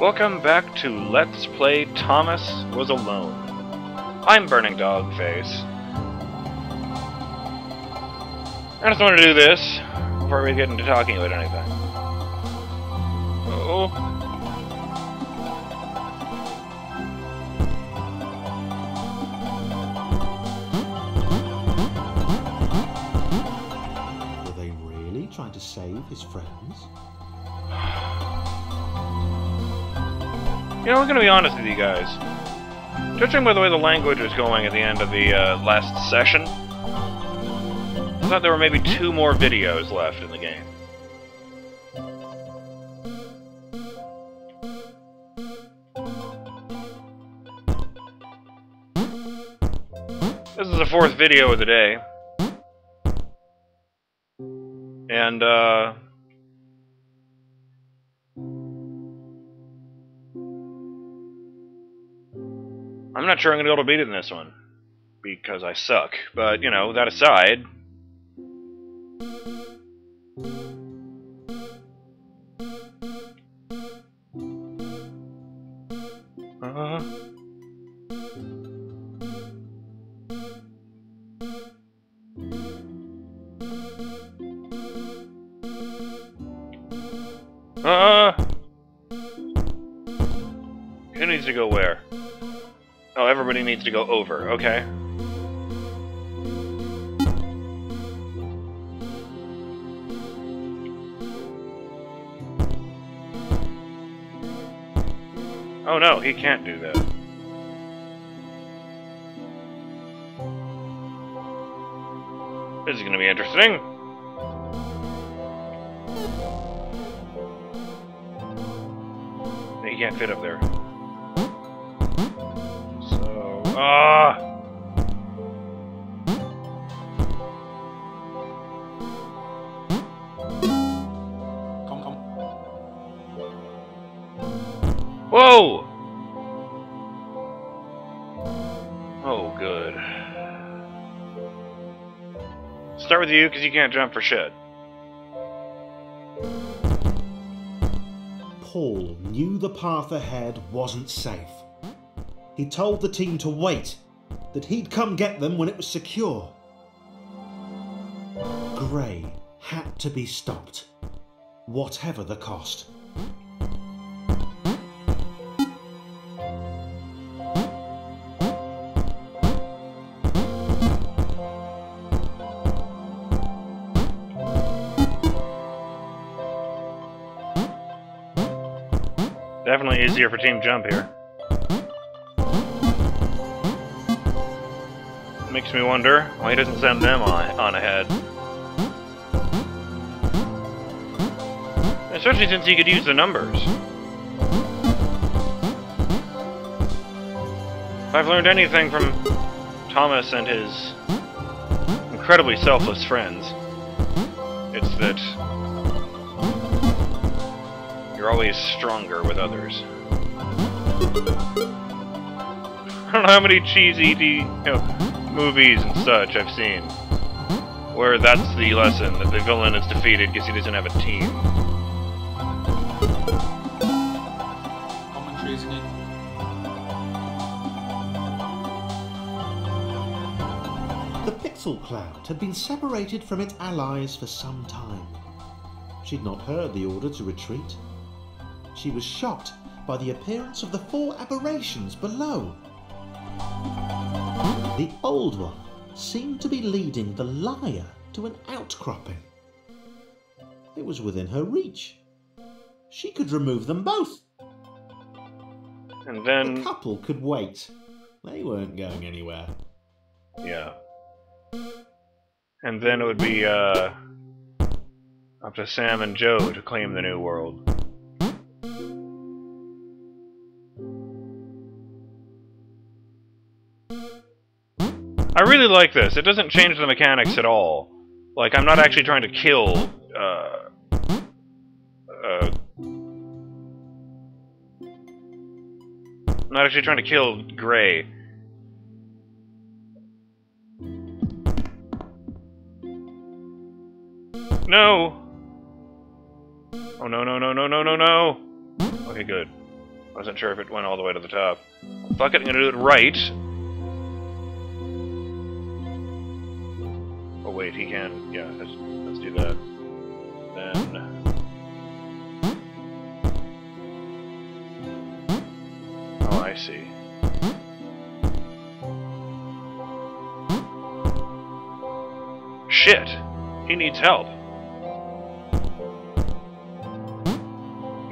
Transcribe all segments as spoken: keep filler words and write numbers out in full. Welcome back to Let's Play Thomas Was Alone. I'm Burning Dog Face. I just want to do this before we get into talking about anything. Uh-oh. Were they really trying to save his friends? You know, I'm gonna be honest with you guys. Judging by the way the language was going at the end of the uh, last session, I thought there were maybe two more videos left in the game. This is the fourth video of the day. And, uh... I'm not sure I'm going to be able to beat it in this one, because I suck, but, you know, that aside... Uh-huh. Uh-huh. Who needs to go where? Oh, everybody needs to go over, okay? Oh no, he can't do that. This is gonna be interesting. He can't fit up there. Ah! Uh, come, come. Whoa! Oh, good. Start with you, because you can't jump for shit. Paul knew the path ahead wasn't safe. He told the team to wait, that he'd come get them when it was secure. Grey had to be stopped, whatever the cost. Definitely easier for Team Jump here. Makes me wonder why he doesn't send them on, on ahead. Especially since he could use the numbers. If I've learned anything from Thomas and his incredibly selfless friends, it's that you're always stronger with others. I don't know how many cheesy de you know, movies and such I've seen, where that's the lesson, that the villain is defeated because he doesn't have a team. Commentary, isn't it? The Pixel Cloud had been separated from its allies for some time. She'd not heard the order to retreat. She was shocked by the appearance of the four aberrations below. The old one seemed to be leading the liar to an outcropping. It was within her reach. She could remove them both. And then... the couple could wait. They weren't going anywhere. Yeah. And then it would be, uh... up to Sam and Jo to claim the new world. I really like this. It doesn't change the mechanics at all. Like, I'm not actually trying to kill, uh... Uh... I'm not actually trying to kill Grey. No! Oh, no, no, no, no, no, no, no! Okay, good. Wasn't sure if it went all the way to the top. Fuck it, I'm gonna do it right. Oh wait, he can. Yeah, let's, let's do that. Then... Oh, I see. Shit! He needs help.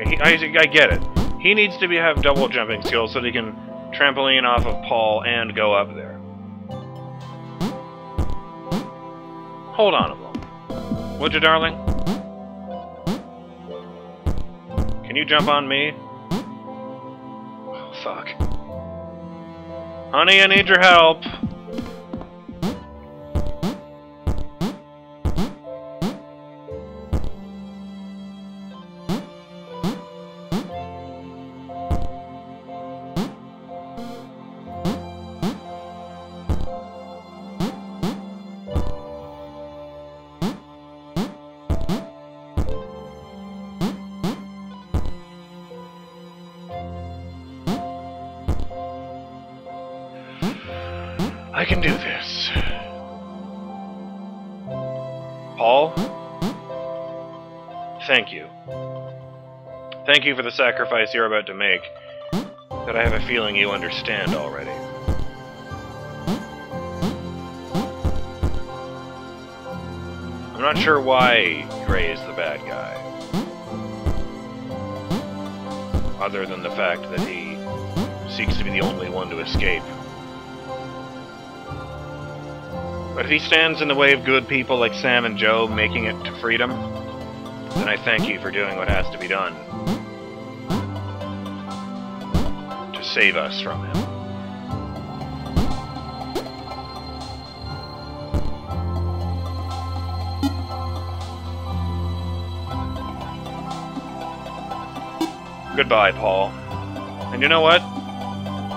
He, I, I get it. He needs to be, have double jumping skills so that he can trampoline off of Paul and go up there. Hold on a moment, would you, darling? Can you jump on me? Oh, fuck. Honey, I need your help. I can do this. Paul? Thank you. Thank you for the sacrifice you're about to make, that I have a feeling you understand already. I'm not sure why Grey is the bad guy, other than the fact that he seeks to be the only one to escape. But if he stands in the way of good people like Sam and Jo making it to freedom, then I thank you for doing what has to be done to save us from him. Goodbye, Paul. And you know what?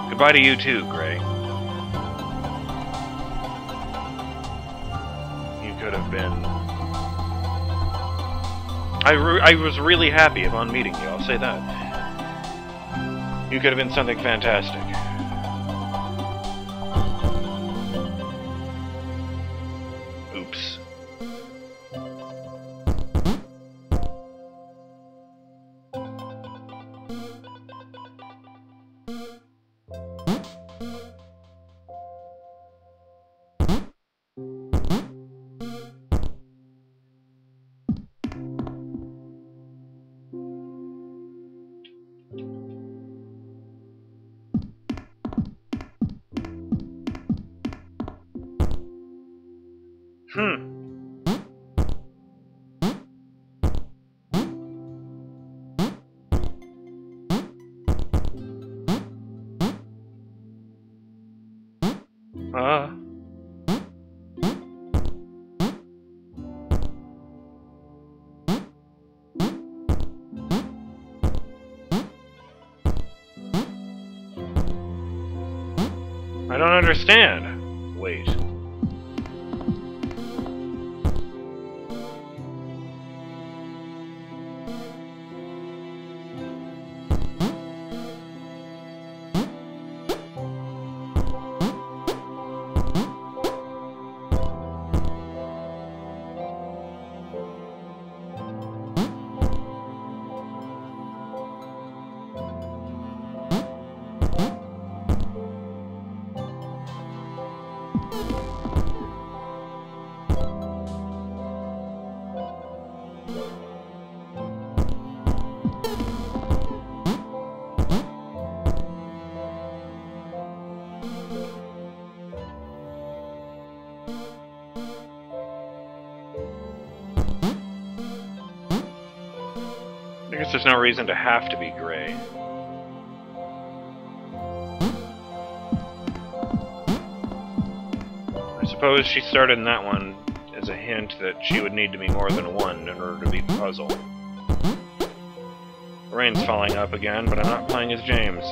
Goodbye to you too, Grey. Could have been. I, re I was really happy upon meeting you, I'll say that. You could have been something fantastic. Oops. Hmm. Ah. Uh. I don't understand. Wait. I guess there's no reason to have to be Grey. I suppose she started in that one as a hint that she would need to be more than one in order to beat the puzzle. The rain's falling up again, but I'm not playing as James.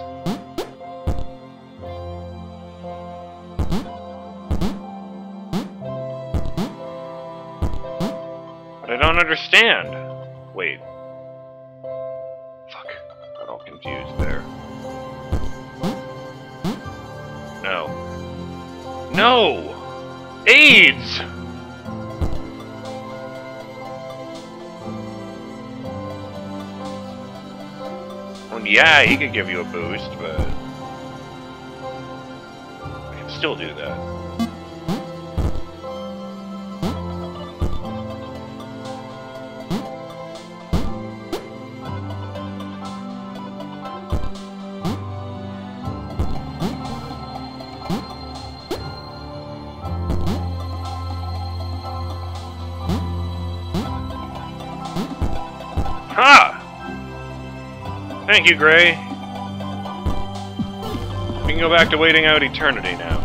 But I don't understand! Wait. Fuck. Got all confused there. No. No! AIDS! Well, yeah, he could give you a boost, but... I can still do that. Thank you, Grey. We can go back to waiting out eternity now.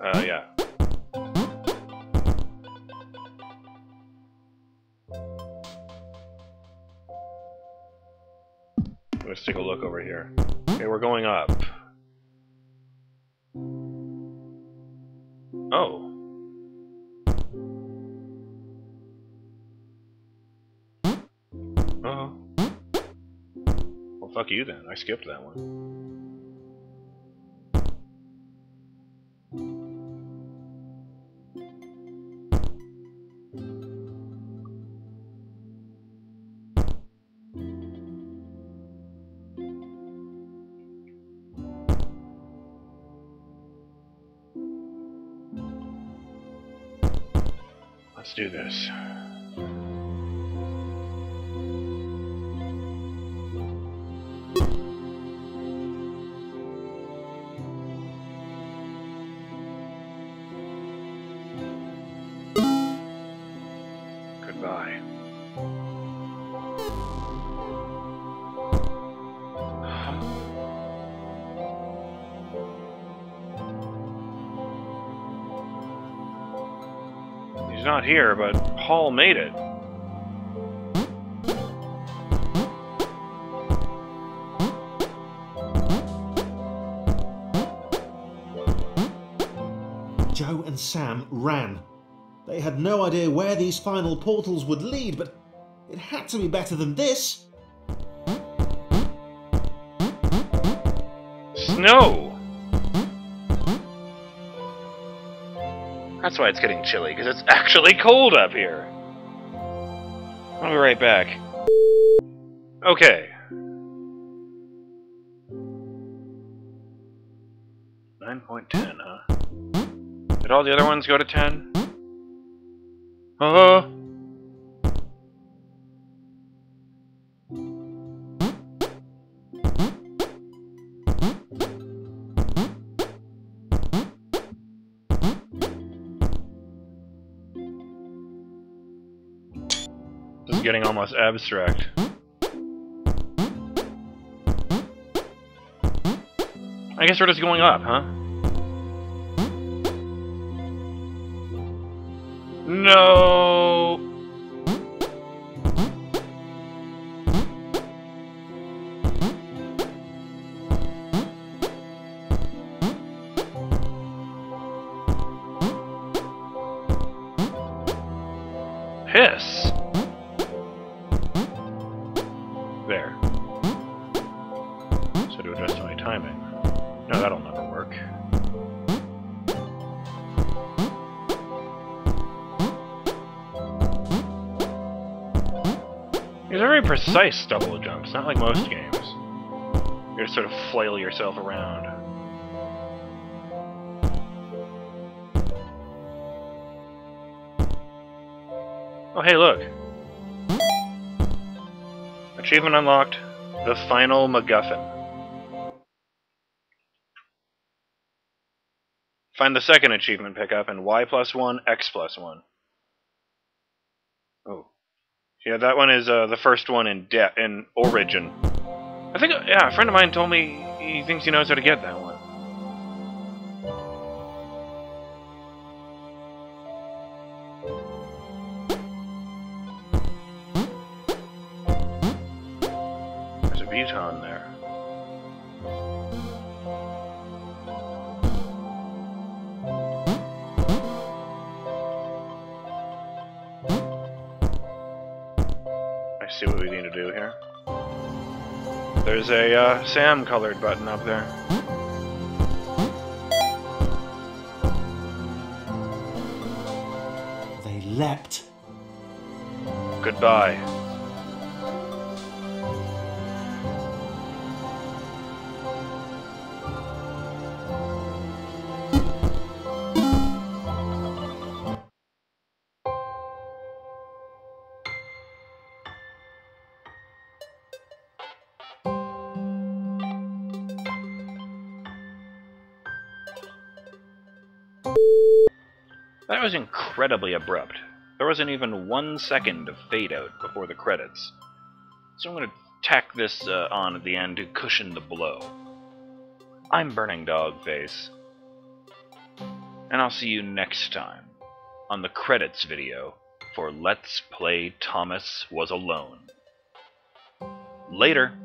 Uh, yeah. Let's take a look over here. Okay, we're going up. Oh. Uh-huh. Well, fuck you then. I skipped that one. Let's do this. Goodbye. Not here, but Paul made it. Jo and Sam ran. They had no idea where these final portals would lead, but it had to be better than this. Snow! That's why it's getting chilly, because it's actually cold up here! I'll be right back. Okay. nine point ten, huh? Did all the other ones go to ten? Uh-huh. Getting almost abstract. I guess we're just going up, huh? No. Piss. There. So to adjust my timing. No, that'll never work. These are very precise double jumps, not like most games. You just sort of flail yourself around. Oh, hey, look! Achievement unlocked, the final MacGuffin. Find the second achievement pickup in Y plus one, X plus one. Oh. Yeah, that one is uh, the first one in de in origin. I think, yeah, a friend of mine told me he thinks he knows how to get that one. these on there. I see what we need to do here. There's a uh, Sam colored button up there. They leapt. Goodbye. That was incredibly abrupt. There wasn't even one second of fade-out before the credits. So I'm going to tack this uh, on at the end to cushion the blow. I'm Burning Dog Face, and I'll see you next time on the credits video for Let's Play Thomas Was Alone. Later!